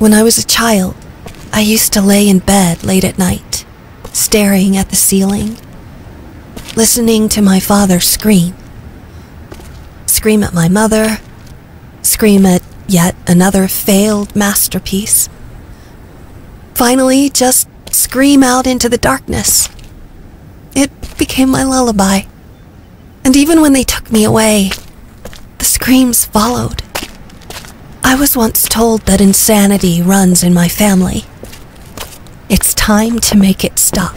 When I was a child, I used to lay in bed late at night, staring at the ceiling, listening to my father scream. Scream at my mother, scream at yet another failed masterpiece. Finally, just scream out into the darkness. It became my lullaby. And even when they took me away, the screams followed. I was once told that insanity runs in my family. It's time to make it stop.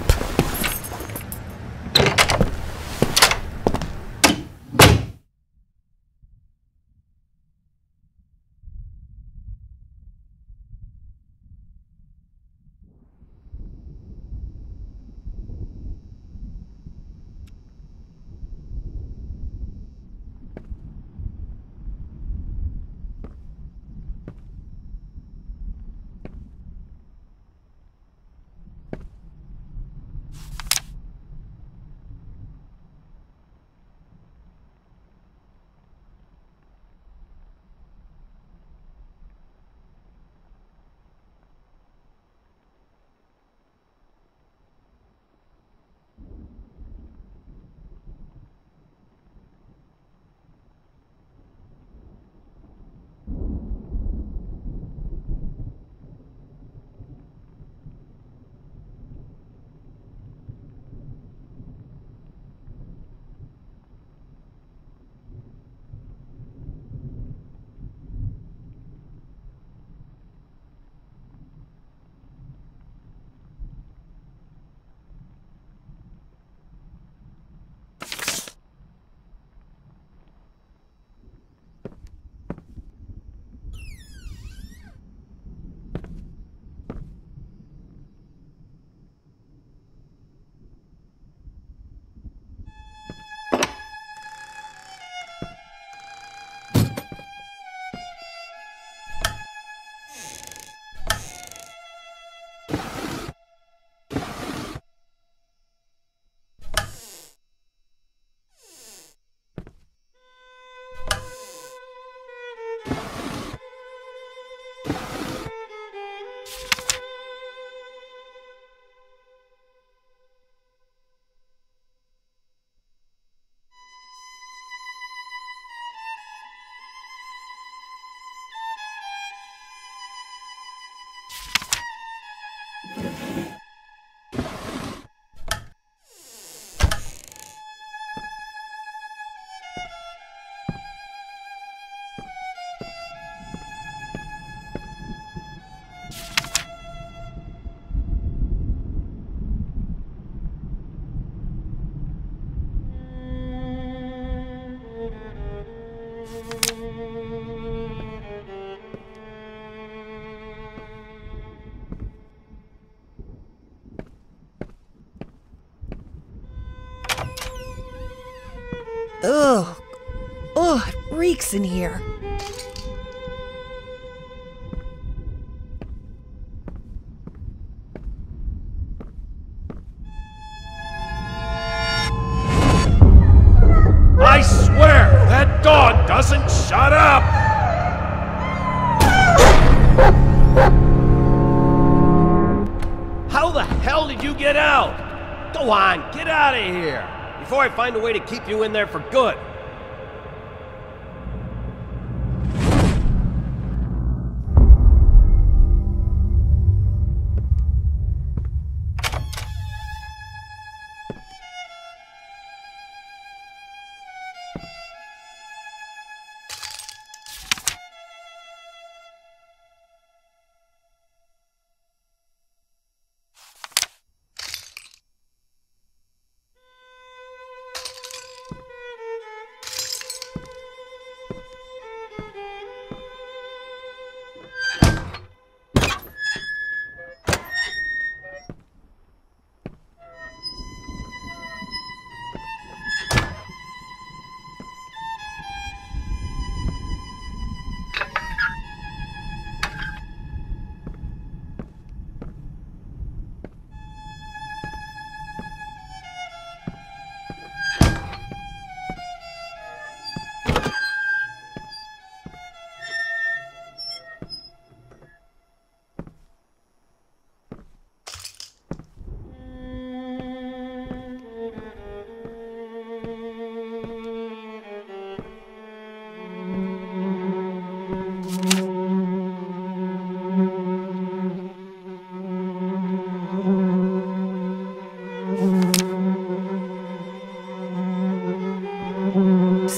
Ugh. Ugh, it reeks in here. I swear, that dog doesn't shut up! How the hell did you get out? Go on, get out of here! Before I find a way to keep you in there for good.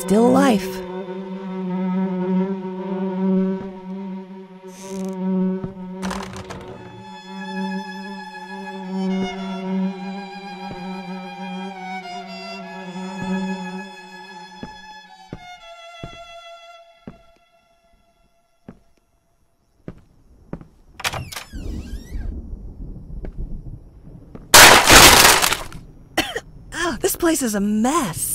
still life. This place is a mess.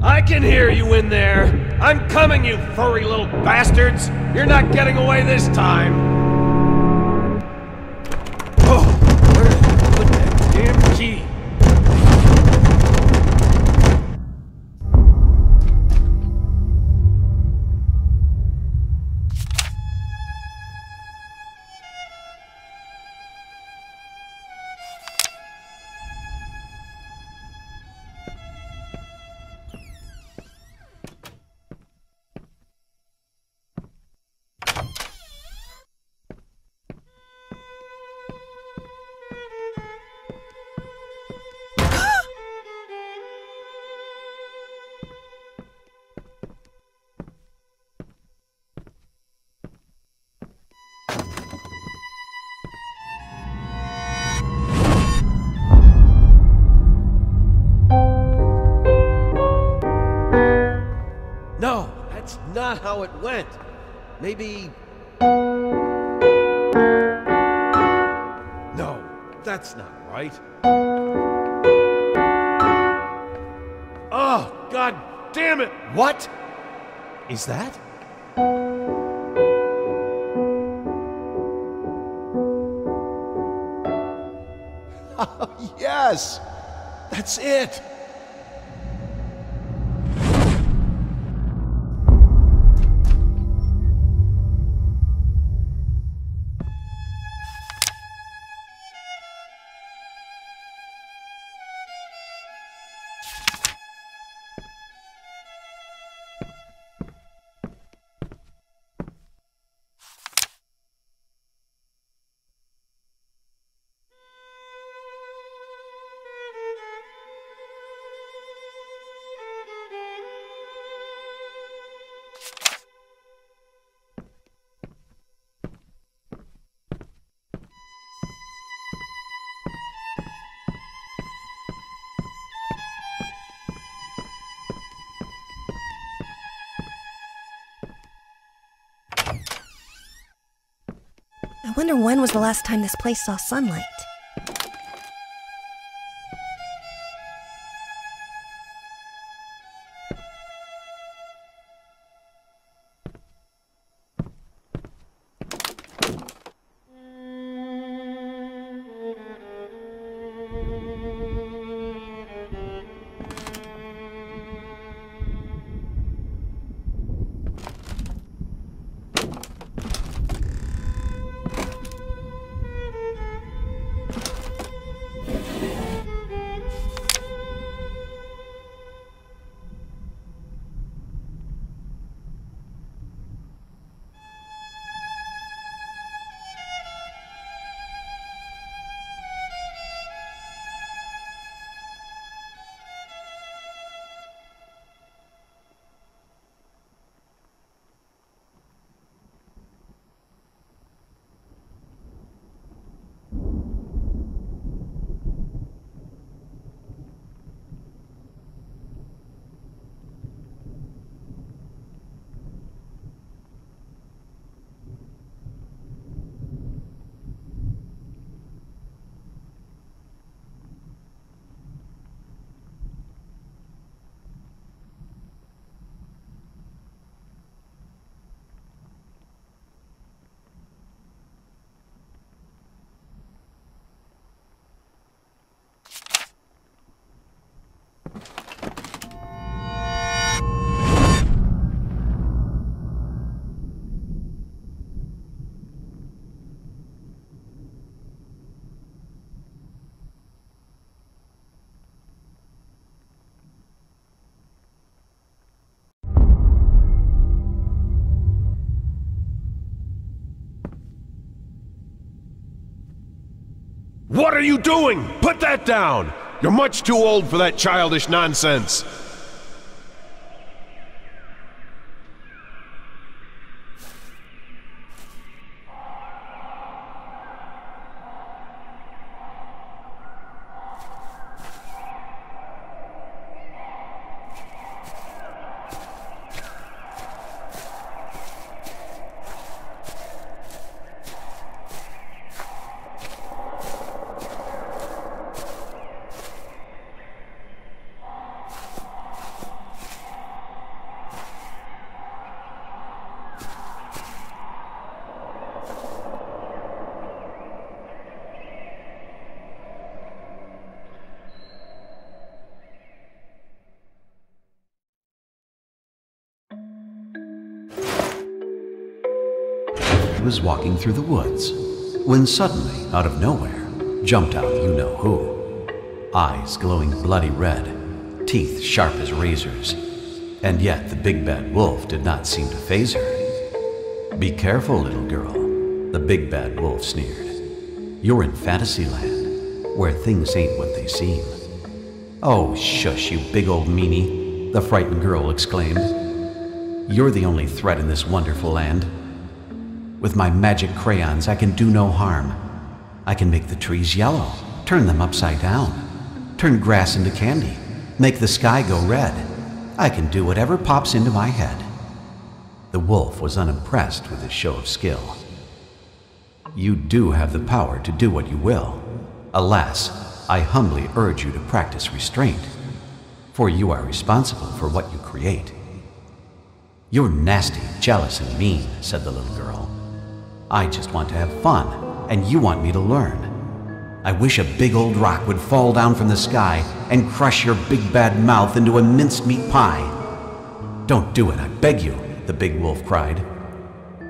I can hear you in there. I'm coming, you furry little bastards. You're not getting away this time. Oh, where did you put that damn key? No, that's not how it went. Maybe... No, that's not right. Oh, God damn it! What is that? Oh, yes! That's it! I wonder when was the last time this place saw sunlight? What are you doing? Put that down! You're much too old for that childish nonsense. Was walking through the woods when suddenly, out of nowhere, jumped out you-know-who. Eyes glowing bloody red, teeth sharp as razors, and yet the big bad wolf did not seem to faze her. "Be careful, little girl," the big bad wolf sneered. "You're in fantasy land, where things ain't what they seem." "Oh, shush, you big old meanie," the frightened girl exclaimed. "You're the only threat in this wonderful land. With my magic crayons, I can do no harm. I can make the trees yellow, turn them upside down, turn grass into candy, make the sky go red. I can do whatever pops into my head." The wolf was unimpressed with his show of skill. "You do have the power to do what you will. Alas, I humbly urge you to practice restraint, for you are responsible for what you create." "You're nasty, jealous, and mean," said the little girl. "I just want to have fun, and you want me to learn. I wish a big old rock would fall down from the sky and crush your big bad mouth into a minced meat pie." "Don't do it, I beg you," the big wolf cried.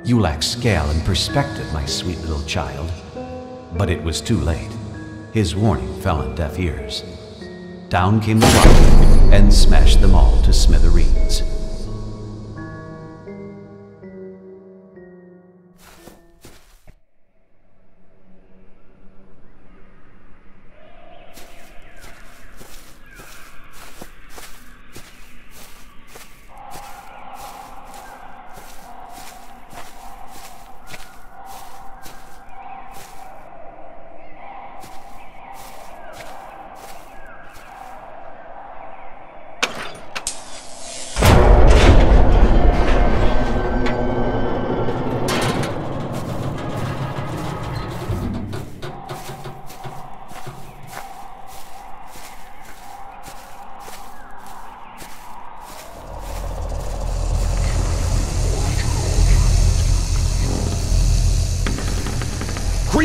"You lack scale and perspective, my sweet little child." But it was too late. His warning fell on deaf ears. Down came the rock and smashed them all to smithereens.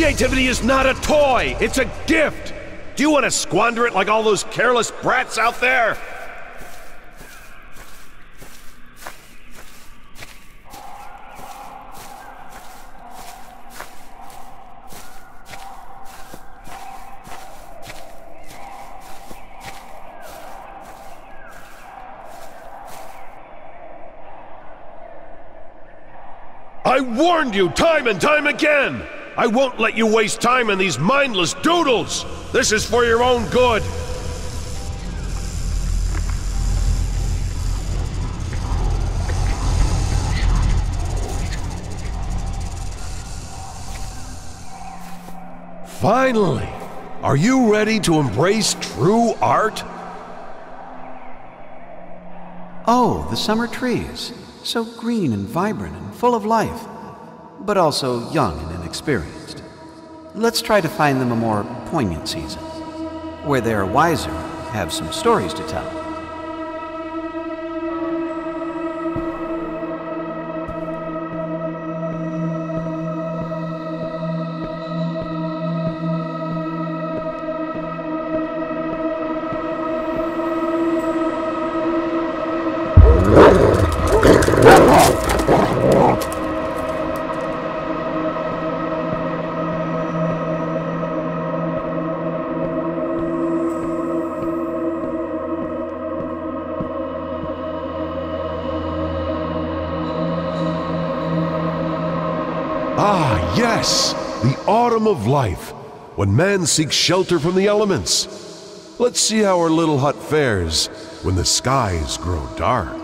Creativity is not a toy, it's a gift! Do you want to squander it like all those careless brats out there? I warned you time and time again! I won't let you waste time on these mindless doodles! This is for your own good! Finally! Are you ready to embrace true art? Oh, the summer trees. So green and vibrant and full of life, but also young and inexperienced. Let's try to find them a more poignant season, where they are wiser and have some stories to tell. Yes, the autumn of life, when man seeks shelter from the elements. Let's see how our little hut fares when the skies grow dark.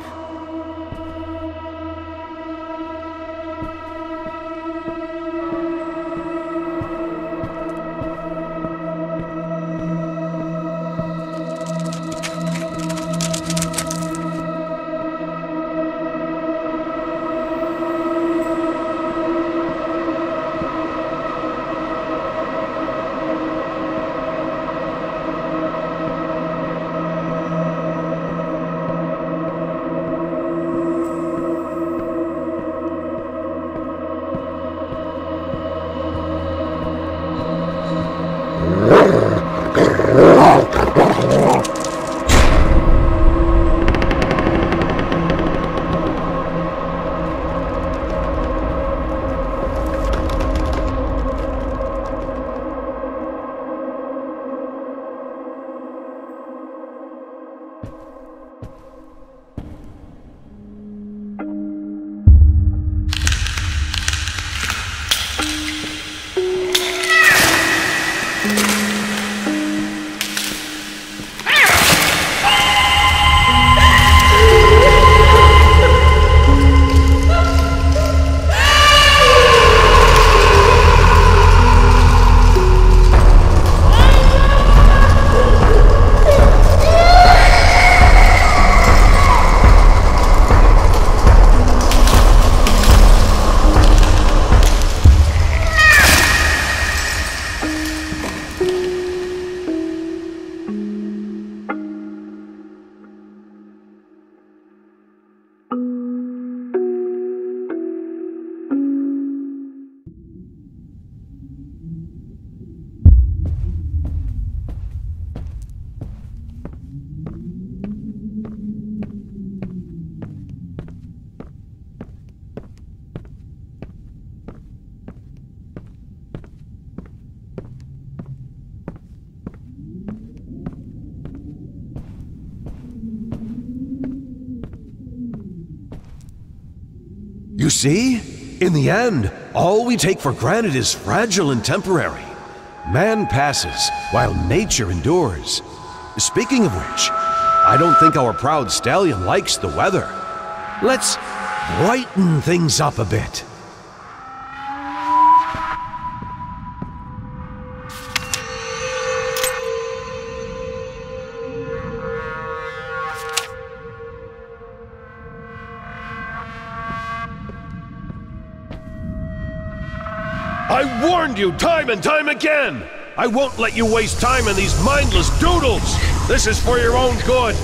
You see? In the end, all we take for granted is fragile and temporary. Man passes, while nature endures. Speaking of which, I don't think our proud stallion likes the weather. Let's brighten things up a bit. I warned you time and time again! I won't let you waste time on these mindless doodles! This is for your own good!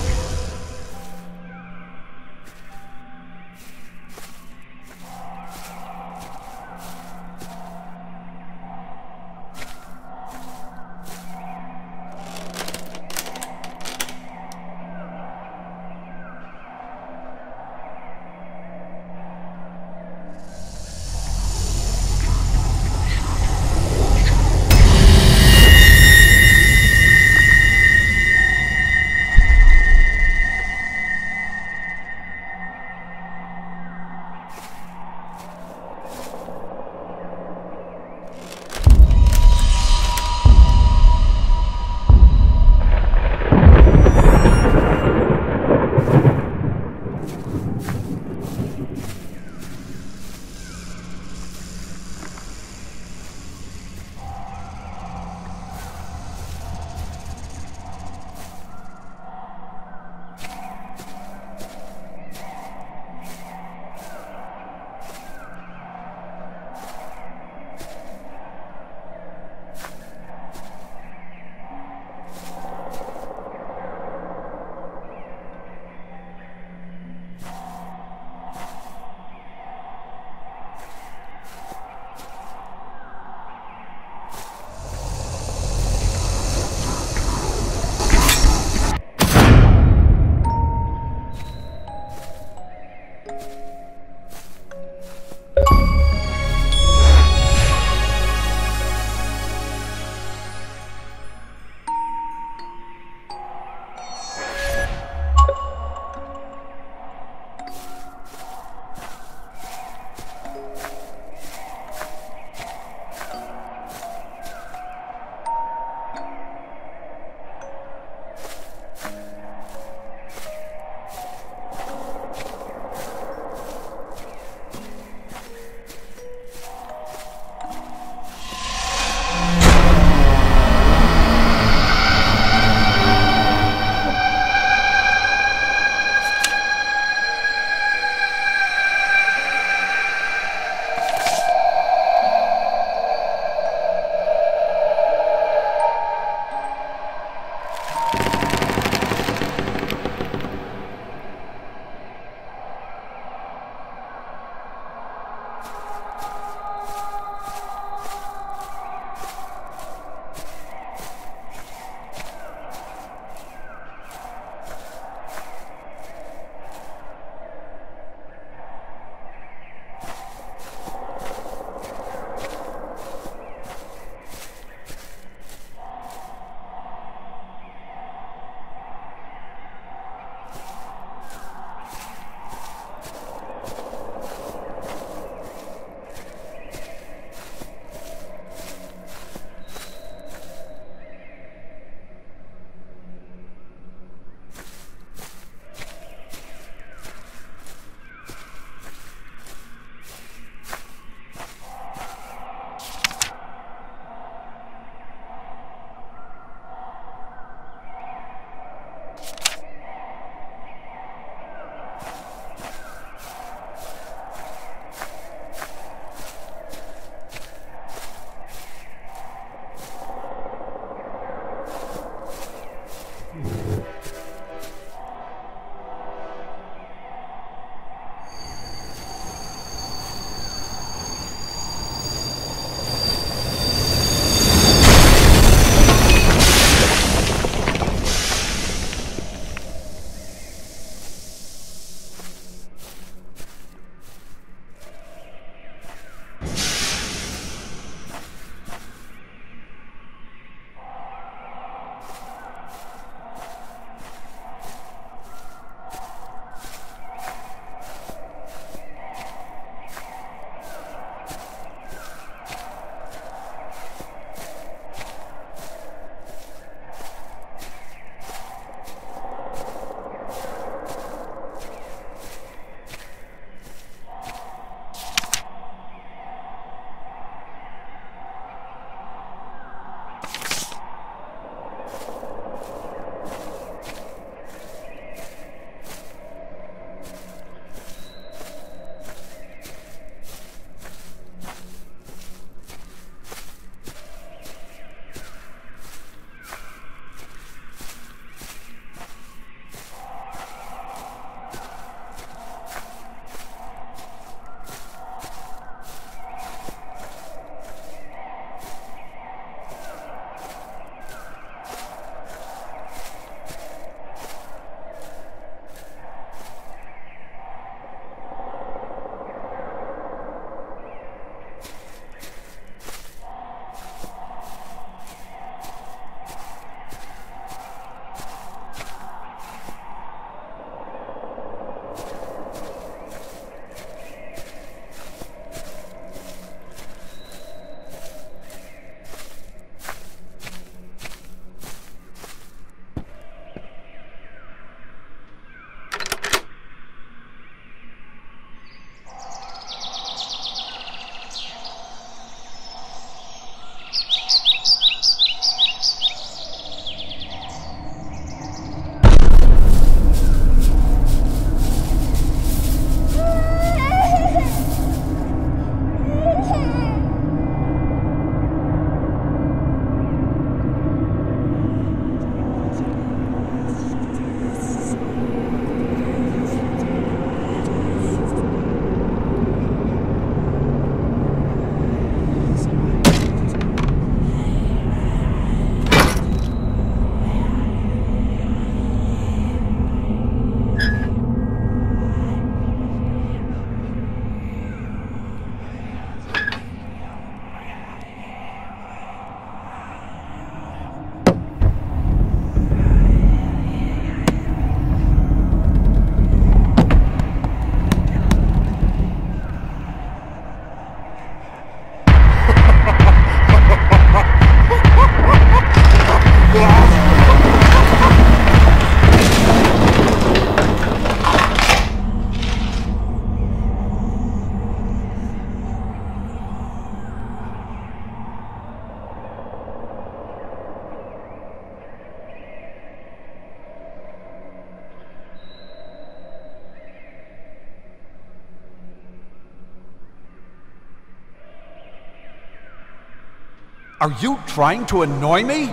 Are you trying to annoy me?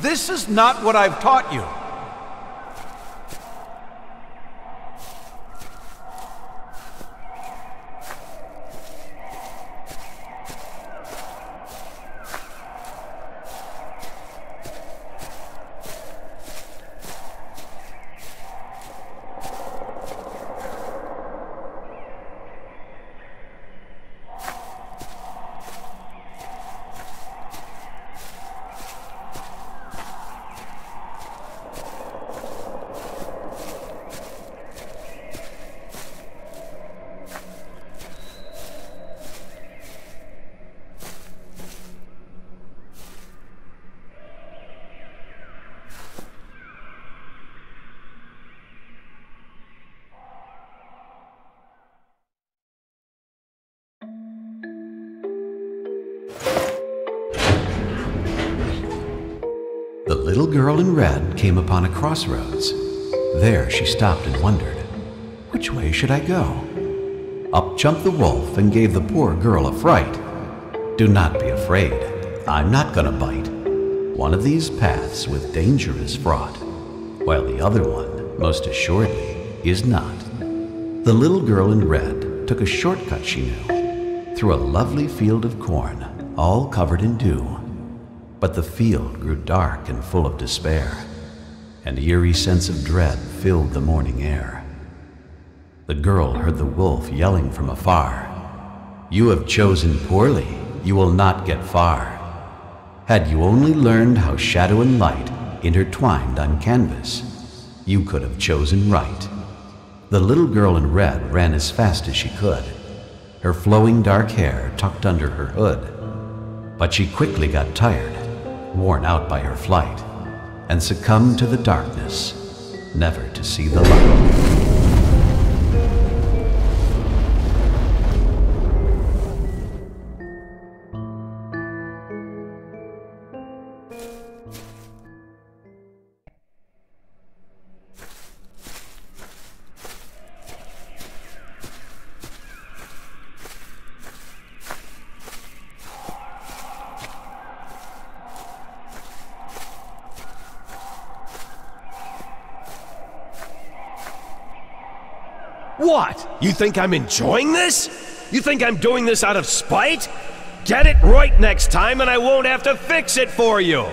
This is not what I've taught you. The little girl in red came upon a crossroads. There she stopped and wondered, which way should I go? Up jumped the wolf and gave the poor girl a fright. Do not be afraid, I'm not gonna bite. One of these paths with danger is fraught, while the other one, most assuredly, is not. The little girl in red took a shortcut she knew, through a lovely field of corn, all covered in dew. But the field grew dark and full of despair, and an eerie sense of dread filled the morning air. The girl heard the wolf yelling from afar, "You have chosen poorly, you will not get far. Had you only learned how shadow and light intertwined on canvas, you could have chosen right." The little girl in red ran as fast as she could, her flowing dark hair tucked under her hood. But she quickly got tired, worn out by her flight, and succumbed to the darkness, never to see the light. What? You think I'm enjoying this? You think I'm doing this out of spite? Get it right next time and I won't have to fix it for you!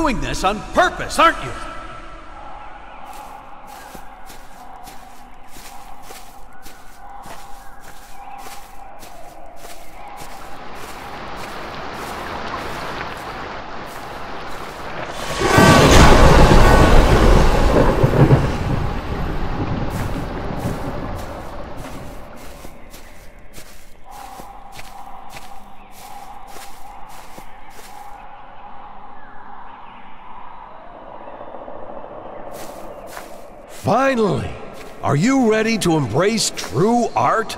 doing this on purpose, aren't you? Finally! Are you ready to embrace true art?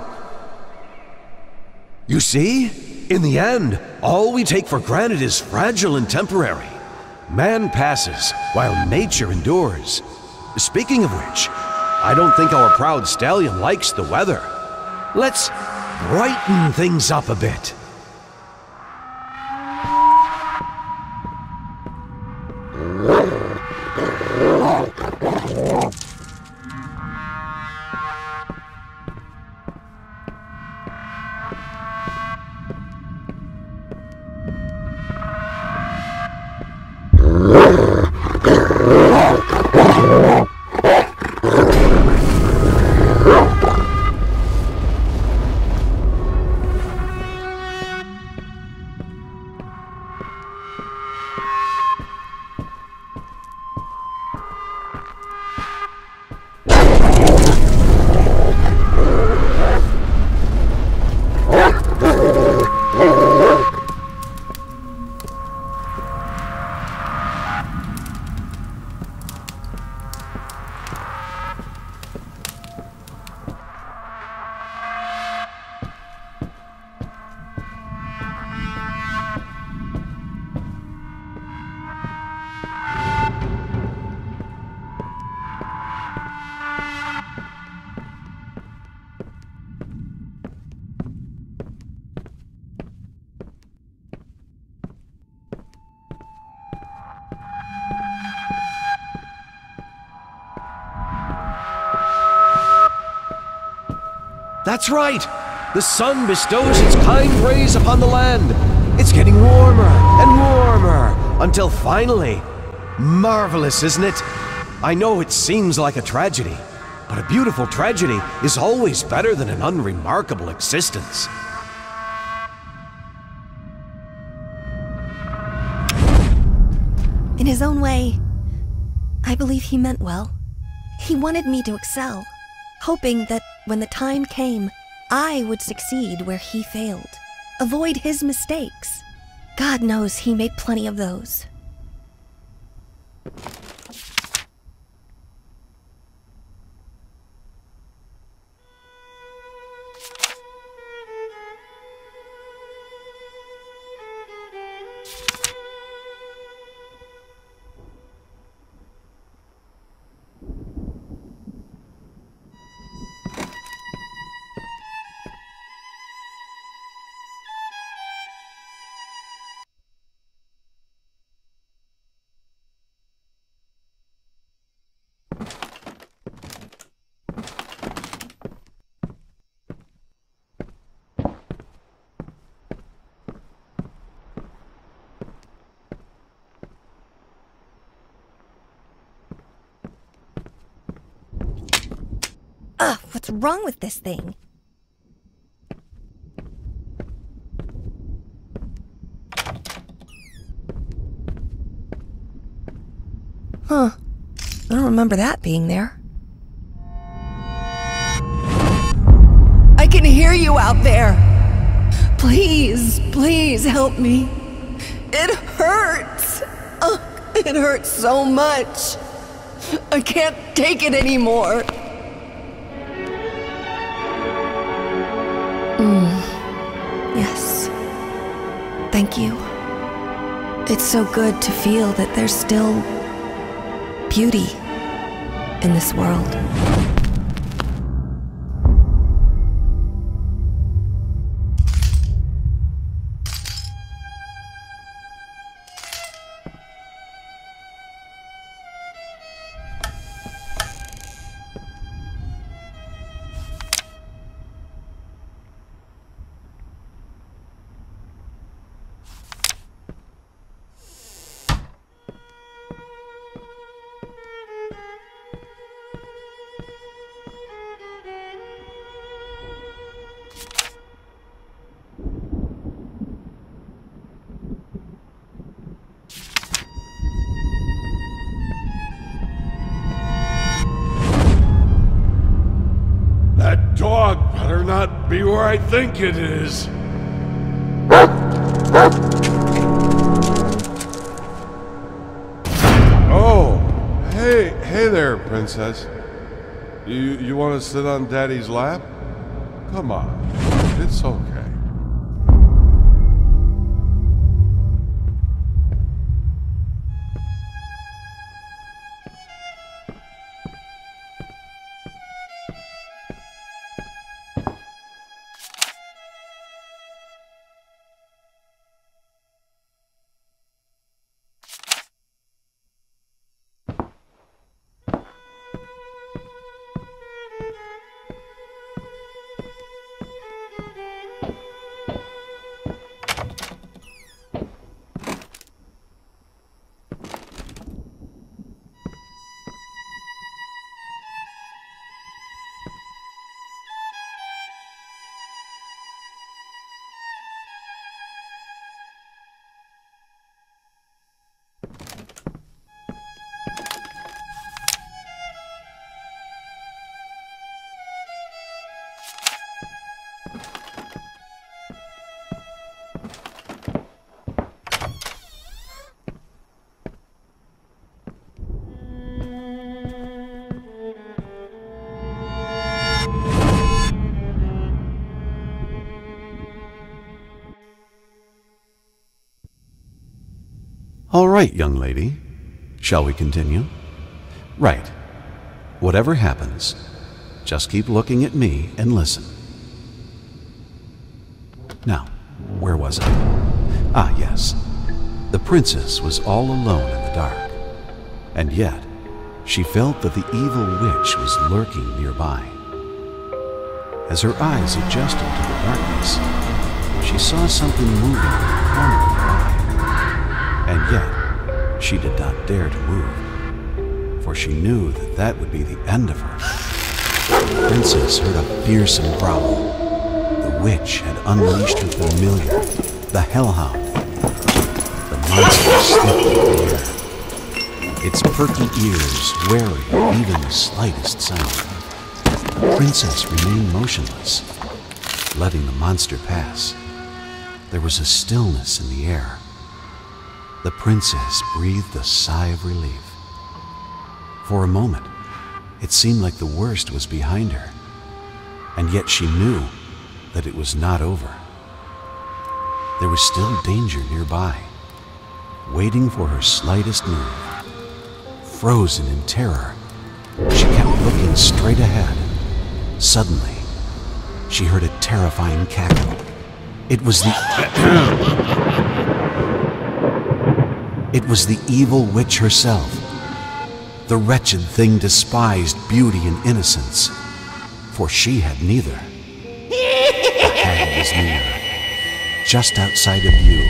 You see? In the end, all we take for granted is fragile and temporary. Man passes, while nature endures. Speaking of which, I don't think our proud stallion likes the weather. Let's brighten things up a bit. That's right! The sun bestows its kind rays upon the land. It's getting warmer and warmer, until finally... Marvelous, isn't it? I know it seems like a tragedy, but a beautiful tragedy is always better than an unremarkable existence. In his own way, I believe he meant well. He wanted me to excel, hoping that when the time came, I would succeed where he failed, avoid his mistakes. God knows he made plenty of those. What's wrong with this thing? Huh. I don't remember that being there. I can hear you out there! Please, please help me. It hurts! It hurts so much. I can't take it anymore. Yes. Thank you. It's so good to feel that there's still beauty in this world. or I think it is. Oh, hey there, princess. You want to sit on Daddy's lap? Come on, it's okay. All right, young lady. Shall we continue? Right. Whatever happens, just keep looking at me and listen. Now, where was I? Ah, yes. The princess was all alone in the dark. And yet, she felt that the evil witch was lurking nearby. As her eyes adjusted to the darkness, she saw something moving in the corner of her eye. And yet, she did not dare to move, for she knew that that would be the end of her. The princess heard a fearsome growl. The witch had unleashed her familiar, the hellhound. The monster slipped into the air, its perky ears wary of even the slightest sound. The princess remained motionless, letting the monster pass. There was a stillness in the air. The princess breathed a sigh of relief. For a moment, it seemed like the worst was behind her, and yet she knew that it was not over. There was still danger nearby, waiting for her slightest move. Frozen in terror, she kept looking straight ahead. Suddenly, she heard a terrifying cackle. It was the evil witch herself, the wretched thing despised beauty and innocence, for she had neither. The hag was near, just outside of view,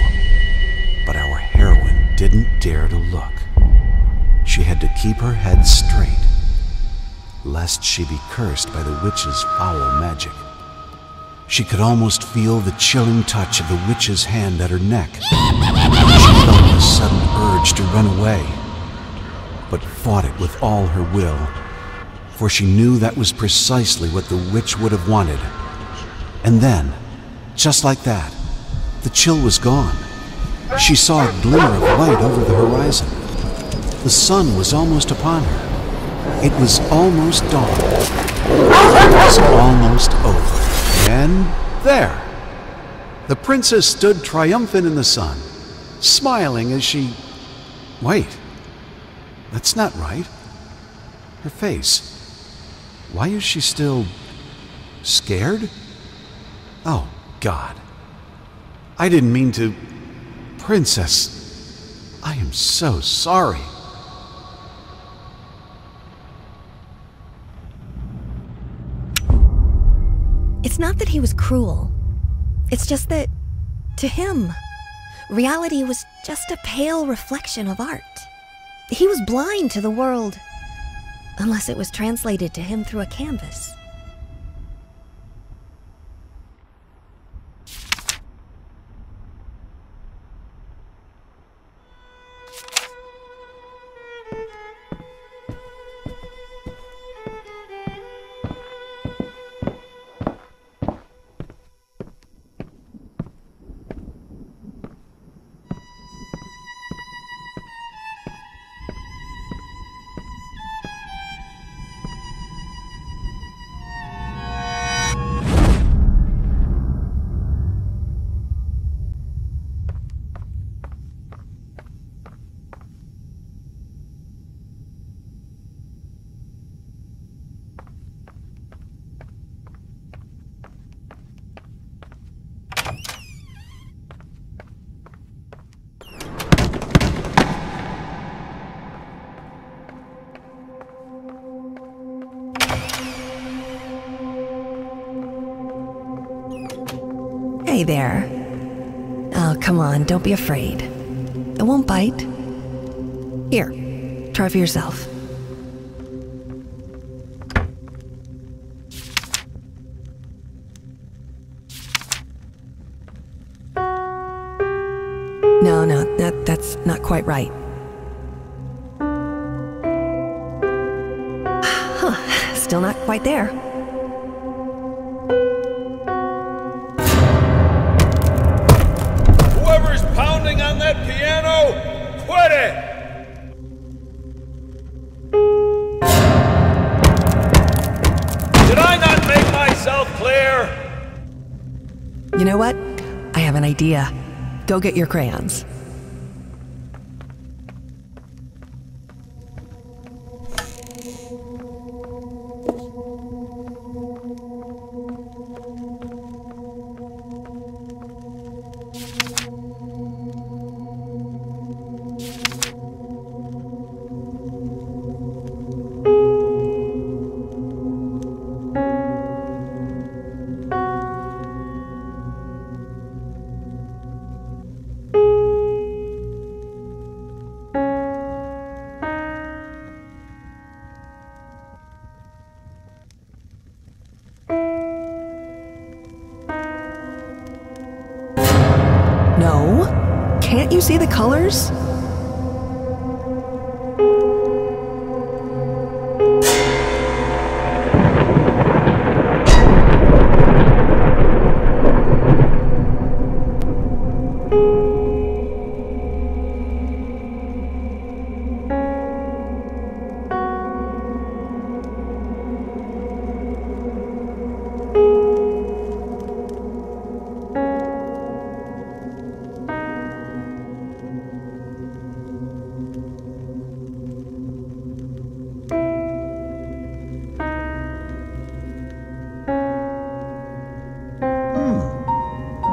but our heroine didn't dare to look. She had to keep her head straight, lest she be cursed by the witch's foul magic. She could almost feel the chilling touch of the witch's hand at her neck. She felt a sudden urge to run away, but fought it with all her will, for she knew that was precisely what the witch would have wanted. And then, just like that, the chill was gone. She saw a glimmer of light over the horizon. The sun was almost upon her. It was almost dawn. It was almost over. And there, the princess stood triumphant in the sun, smiling as she... Wait, that's not right. Her face. Why is she still... scared? Oh, God. I didn't mean to... Princess, I am so sorry. It's not that he was cruel. It's just that, to him, reality was just a pale reflection of art. He was blind to the world, unless it was translated to him through a canvas. Hey there. Oh, come on, don't be afraid. It won't bite. Here, try for yourself. No, that's not quite right. Huh, still not quite there. Whoever's pounding on that piano, quit it! Did I not make myself clear? You know what? I have an idea. Go get your crayons. Can't you see the colors?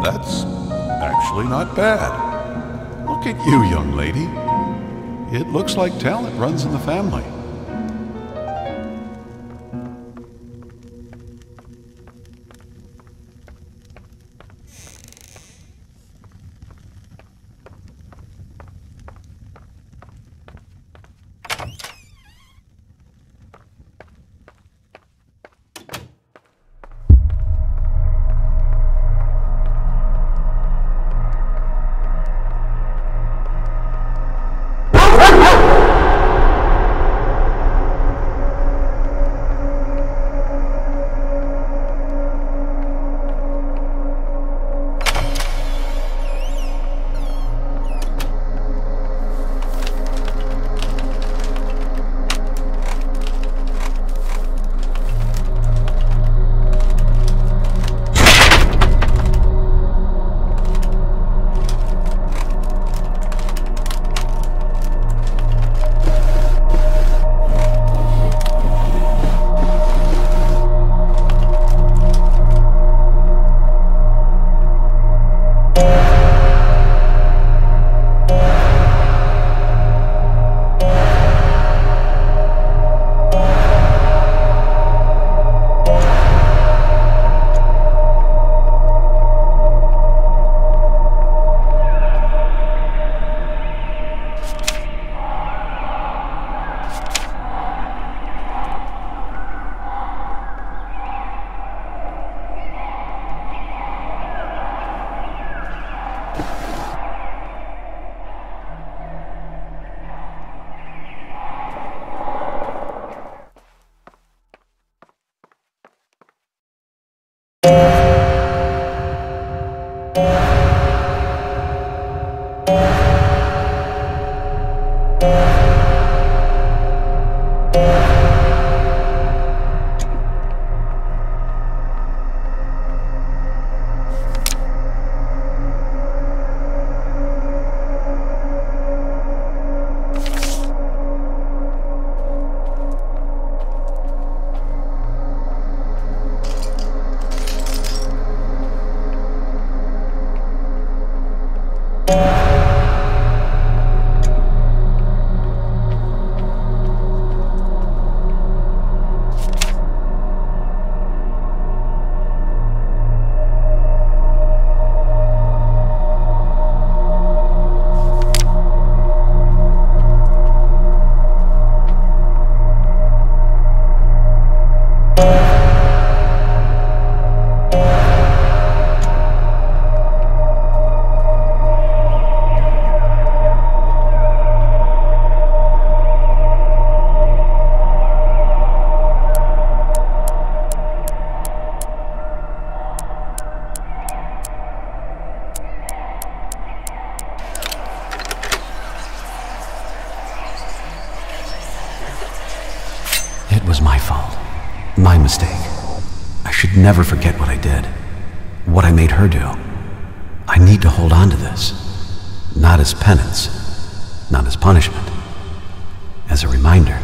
That's actually not bad. Look at you, young lady. It looks like talent runs in the family. was my fault. My mistake. I should never forget what I did. What I made her do. I need to hold on to this. Not as penance. Not as punishment. As a reminder.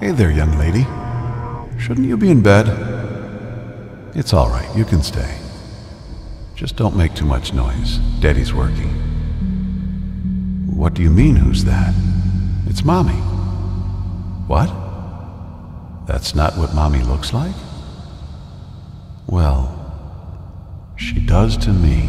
Hey there, young lady. Shouldn't you be in bed? It's all right, you can stay. Just don't make too much noise. Daddy's working. What do you mean, who's that? It's Mommy. What? That's not what Mommy looks like? Well, she does to me.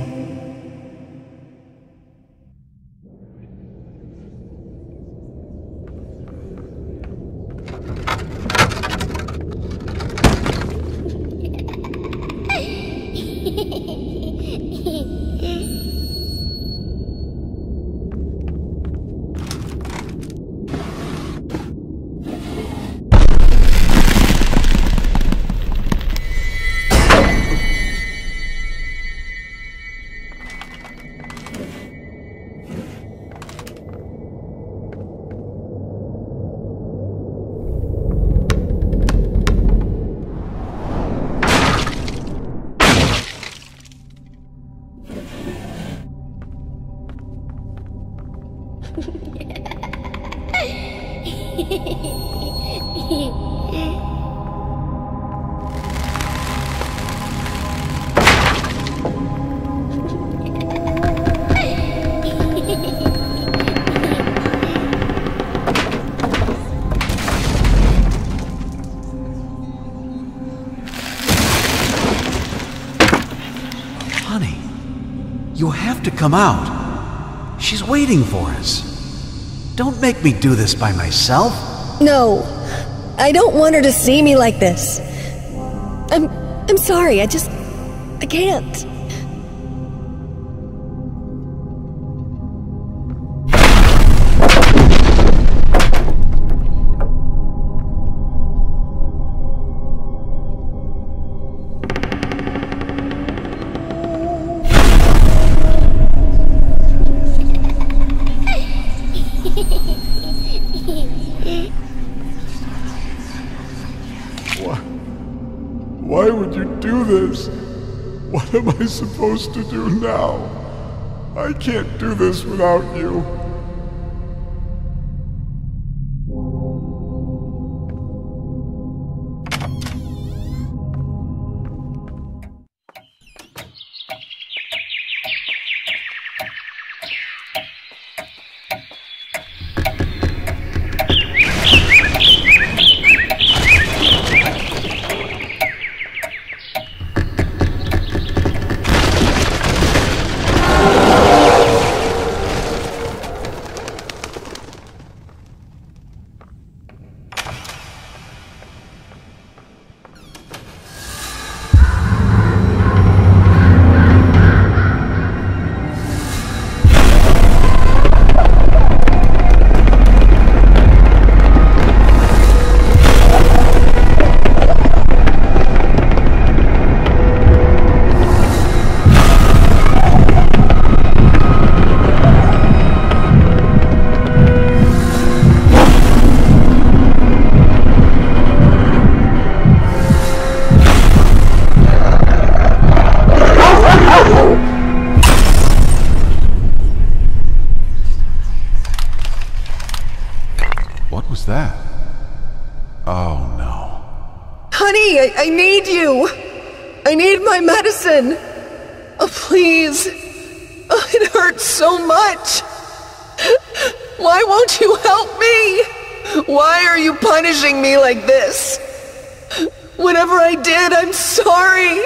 Honey, you have to come out. She's waiting for us. Don't make me do this by myself. No, I don't want her to see me like this. I'm sorry, I can't. Why would you do this? What am I supposed to do now? I can't do this without you. I need you! I need my medicine! Oh, please! Oh, it hurts so much! Why won't you help me? Why are you punishing me like this? Whatever I did, I'm sorry!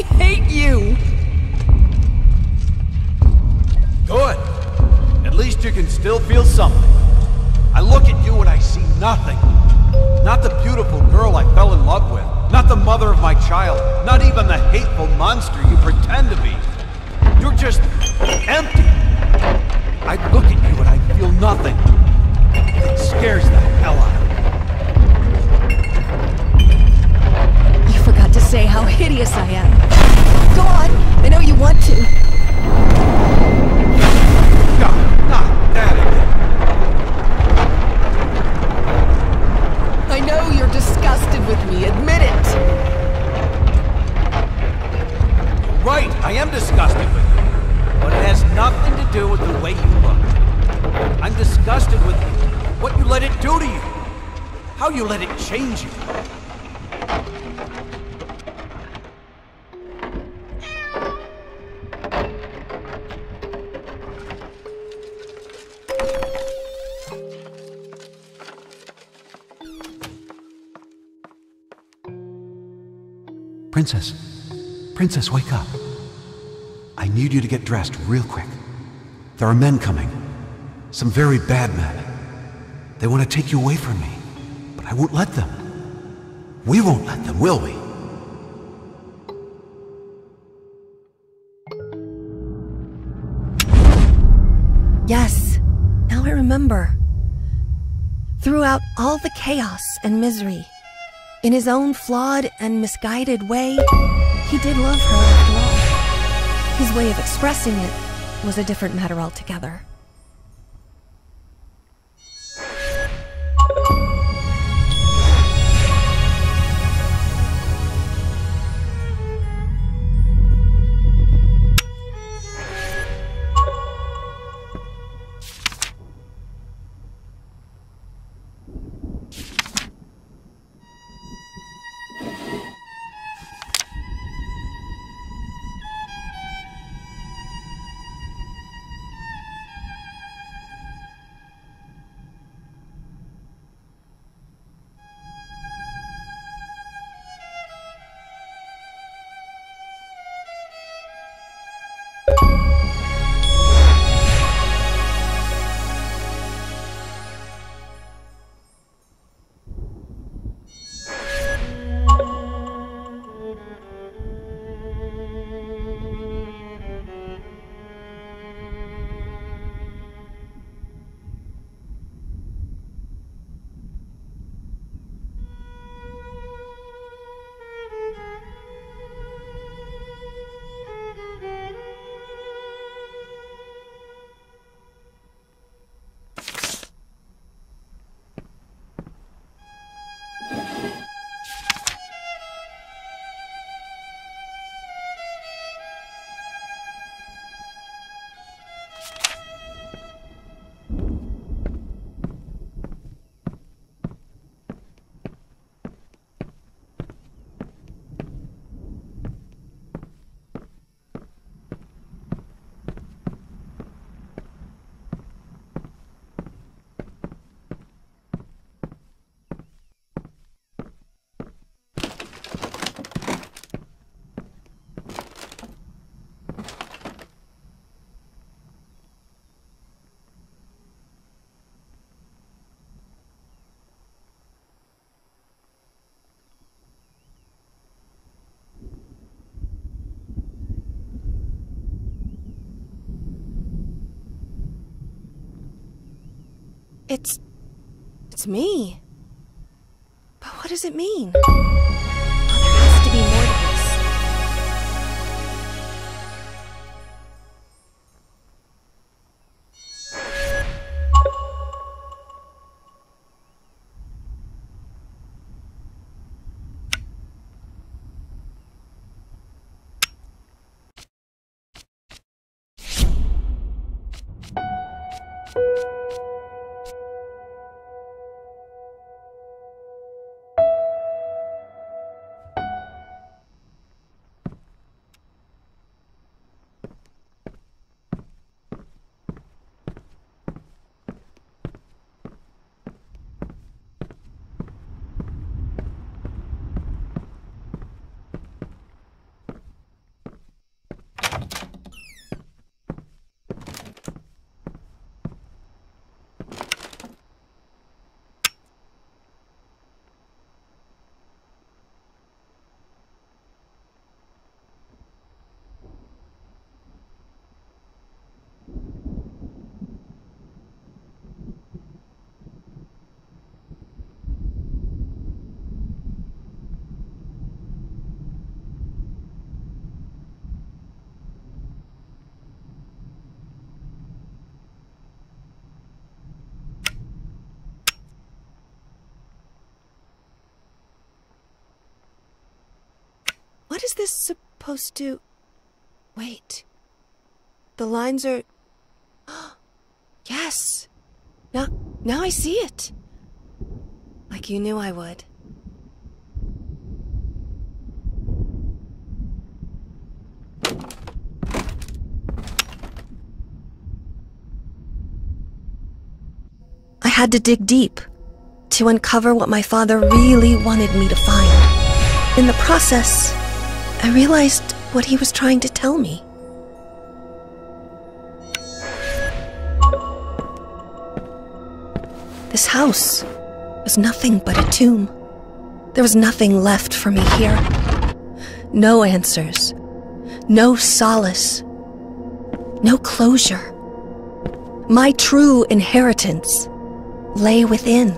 I hate you! Good. At least you can still feel something. I look at you and I see nothing. Not the beautiful girl I fell in love with. Not the mother of my child. Not even the hateful monster you pretend to be. You're just empty. I look at you and I feel nothing. It scares the hell out of me. You forgot to say how hideous I am. Go on, I know you want to. God, not that again. I know you're disgusted with me, admit it. Right, I am disgusted with you. But it has nothing to do with the way you look. I'm disgusted with you. What you let it do to you. How you let it change you. Princess. Princess, wake up. I need you to get dressed real quick. There are men coming. Some very bad men. They want to take you away from me, but I won't let them. We won't let them, will we? Yes, now I remember. Throughout all the chaos and misery, in his own flawed and misguided way, he did love her after all. His way of expressing it was a different matter altogether. It's me. But what does it mean? Oh, there has to be more to this. this supposed to... Wait. The lines are... Yes! Now I see it! Like you knew I would. I had to dig deep to uncover what my father really wanted me to find. In the process, I realized what he was trying to tell me. This house was nothing but a tomb. There was nothing left for me here. No answers. No solace. No closure. My true inheritance lay within.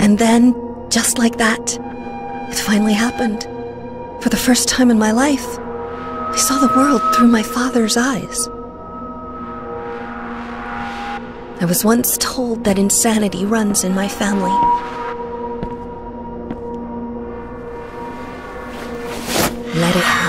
And then, just like that, it finally happened. For the first time in my life, I saw the world through my father's eyes. I was once told that insanity runs in my family. Let it